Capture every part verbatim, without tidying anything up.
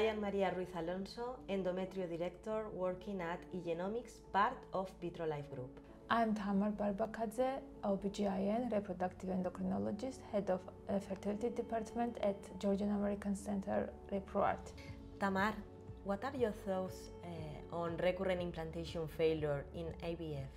I am Maria Ruiz Alonso, Endometrio Director working at Igenomix, part of Vitrolife Group. I am Tamar Barbakadze, O B G I N, Reproductive Endocrinologist, Head of Fertility Department at Georgian American Centre for ReproArt. Tamar, what are your thoughts uh, on recurrent implantation failure in I V F?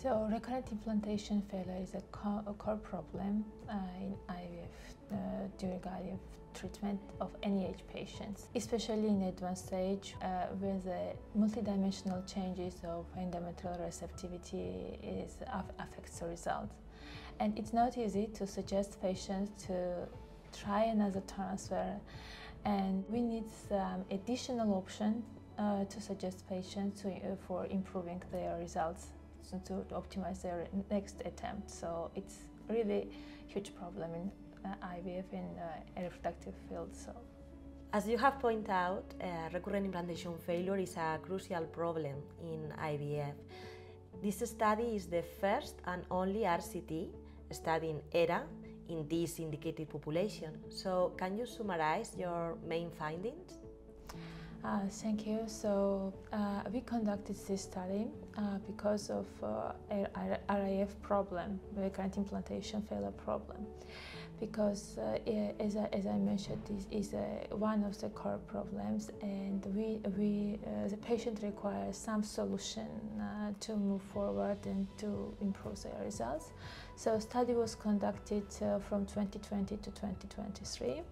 So, recurrent implantation failure is a core, a core problem uh, in I V F uh, during I V F treatment of any age patients, especially in advanced stage uh, where the multidimensional changes of endometrial receptivity is, affects the result. And it's not easy to suggest patients to try another transfer, and we need some additional option uh, to suggest patients to, uh, for improving their results, to optimize their next attempt. So it's really a huge problem in uh, I V F in uh, reproductive field. So, as you have pointed out, uh, recurrent implantation failure is a crucial problem in I V F. This study is the first and only R C T studying E R A in this indicated population. So can you summarize your main findings? Uh, thank you. So uh, we conducted this study uh, because of uh, R I F problem, recurrent implantation failure problem, because uh, as, I, as I mentioned, this is uh, one of the core problems, and we, we uh, the patient requires some solution uh, to move forward and to improve their results. So study was conducted uh, from twenty twenty to twenty twenty-three.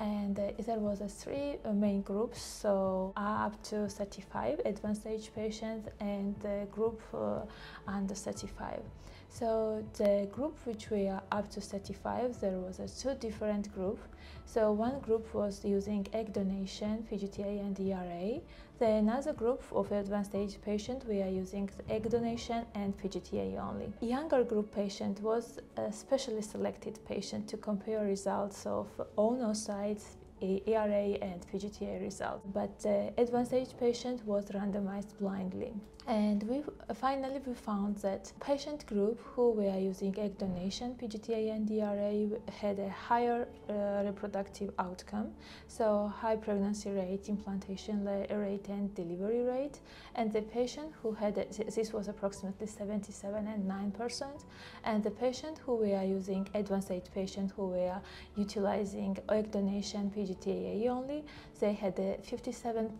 And uh, there was a three uh, main groups, so up to thirty-five advanced stage patients and the group uh, under thirty-five. So the group which we are up to thirty-five, there was a two different group. So one group was using egg donation, P G T A and D R A. Then another group of advanced stage patients, we are using egg donation and P G T A only. Younger group patient was a specially selected patient to compare results of oonocyte, E R A and P G T A results, but the uh, advanced age patient was randomized blindly, and we finally we found that patient group who were using egg donation, P G T A and D R A had a higher uh, reproductive outcome, so high pregnancy rate, implantation rate and delivery rate, and the patient who had a, this was approximately seventy-seven and nine percent, and the patient who were using advanced age patient who were utilizing egg donation, P G T A only, they had a fifty-seven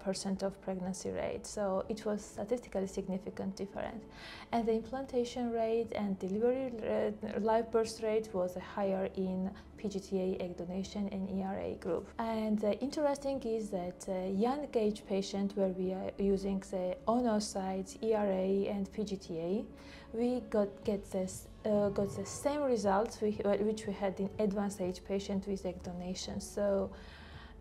percent uh, of pregnancy rate, so it was statistically significant difference. And the implantation rate and delivery rate, live birth rate was higher in P G T A, egg donation and E R A group. And uh, interesting is that uh, young age patient where we are using the oonocytes, E R A and P G T A, we got get this Uh, got the same results we, which we had in advanced age patient with egg donation. So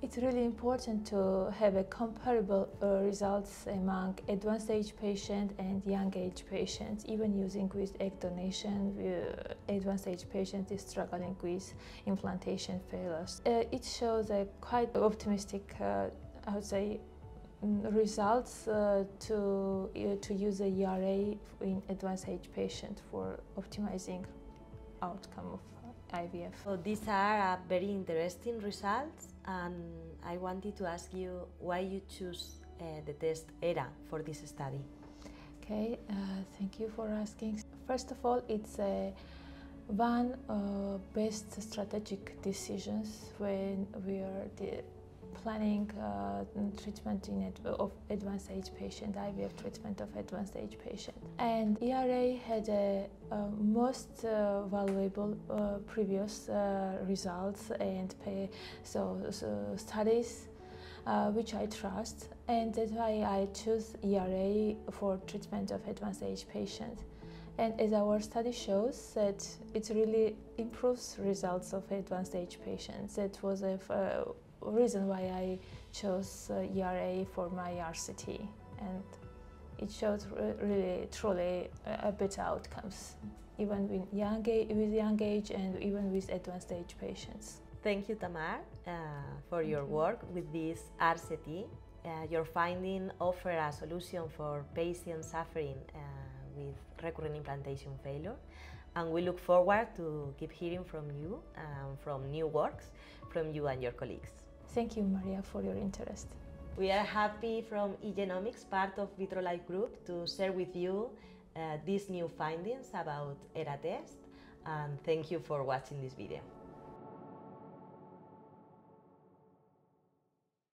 it's really important to have a comparable uh, results among advanced age patient and young age patients. Even using with egg donation, uh, advanced age patient is struggling with implantation failures. Uh, it shows a quite optimistic, uh, I would say, results uh, to uh, to use the E R A in advanced age patient for optimizing outcome of I V F. So these are uh, very interesting results, and I wanted to ask you why you choose uh, the test E R A for this study. Okay, uh, thank you for asking. First of all, it's a one uh, best strategic decisions when we are the planning uh, treatment in ad of advanced age patient, I V F treatment of advanced age patient. And E R A had a, a most uh, valuable uh, previous uh, results and pay, so, so studies uh, which I trust, and that's why I choose E R A for treatment of advanced age patients. And as our study shows, that it really improves results of advanced age patients. That was a uh, reason why I chose uh, E R A for my R C T, and it showed really truly uh, better outcomes, even with young age, with young age and even with advanced age patients. Thank you, Tamar, uh, for your work with this R C T. Uh, your findings offer a solution for patients suffering uh, with recurrent implantation failure, and we look forward to keep hearing from you and from new works from you and your colleagues. Thank you, Maria, for your interest. We are happy from Igenomix, part of Vitrolife Group, to share with you uh, these new findings about E R A test, and thank you for watching this video.